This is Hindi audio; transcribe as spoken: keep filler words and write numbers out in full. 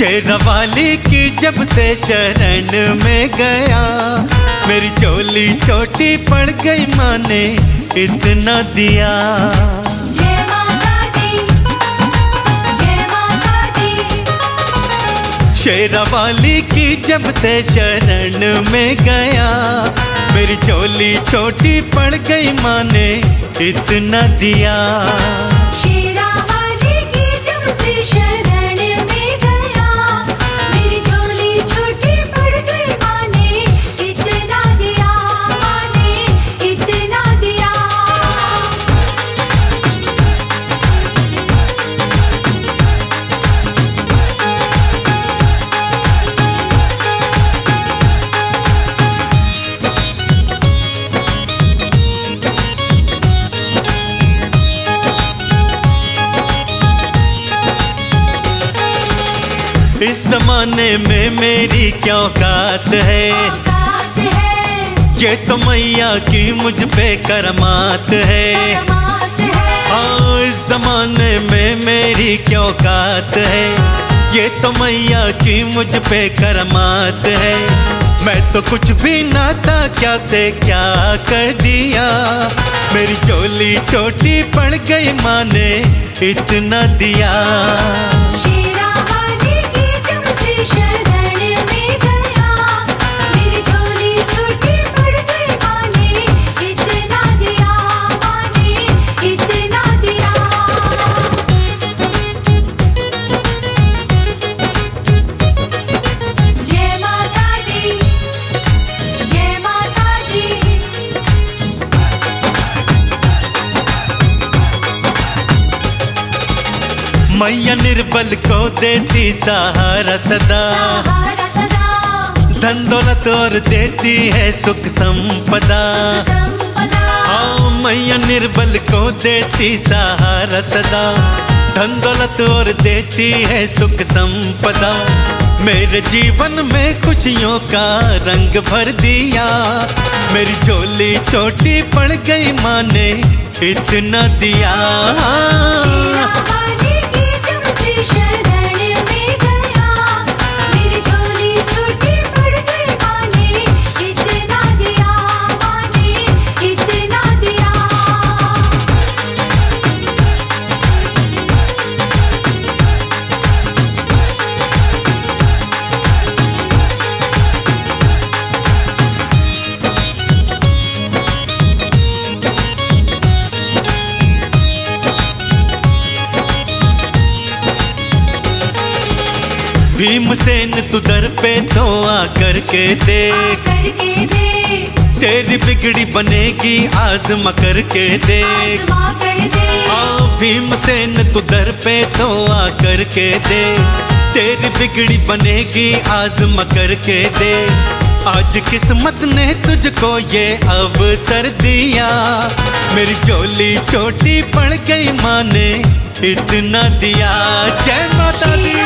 शेरावाली की जब से शरण में गया, मेरी चोली छोटी पड़ गई, माँ ने इतना दिया। शेरावाली की जब से शरण में गया, मेरी चोली छोटी पड़ गई, माँ ने इतना दिया। शेरावाली की जब से शरण में गया, मेरी चोली छोटी पड़ गई, माँ ने इतना दिया, माँ ने इतना दिया। इस जमाने में मेरी क्या औकात है, औकात है। ये तो मैया की मुझ पे करमात है, करमात है। हाँ, इस जमाने में मेरी क्या औकात है, ये तो मैया की मुझ पे करमात है। मैं तो कुछ भी ना था, क्या से क्या कर दिया, मेरी चोली छोटी पड़ गई, माँ ने इतना दिया। मैया निर्बल को देती सहारा सदा, धन दौलत और देती है सुख संपदा। हाँ, मैया निर्बल को देती सहारा सदा, धन दौलत और देती है सुख संपदा। मेरे जीवन में खुशियों का रंग भर दिया, मेरी चोली छोटी पड़ गई, माँ ने इतना दिया। भीम सेन तू दर पे तो आ करके देख, तेरी बिगड़ी बनेगी आजमा करके देख। हाँ, भीम सेन तू दर पे तो आ करके देख, तेरी बिगड़ी बनेगी आजमा करके देख। आज किस्मत ने तुझको ये अवसर दिया, मेरी चोली छोटी पड़ गई, माँ ने इतना दिया। जय माता दी।